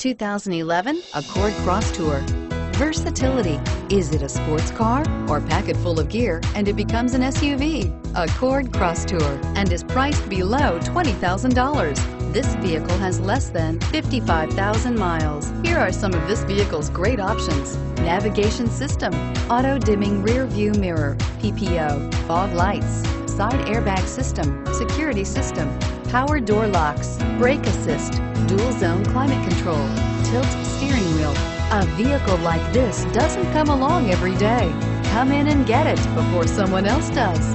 2011 Accord Crosstour. Versatility. Is it a sports car or packet full of gear and it becomes an SUV? Accord Crosstour, and is priced below $20,000. This vehicle has less than 55,000 miles. Here are some of this vehicle's great options: navigation system, auto dimming rear view mirror, PPO, fog lights, side airbag system, security system, power door locks, brake assist, dual zone climate control, tilt steering wheel. A vehicle like this doesn't come along every day. Come in and get it before someone else does.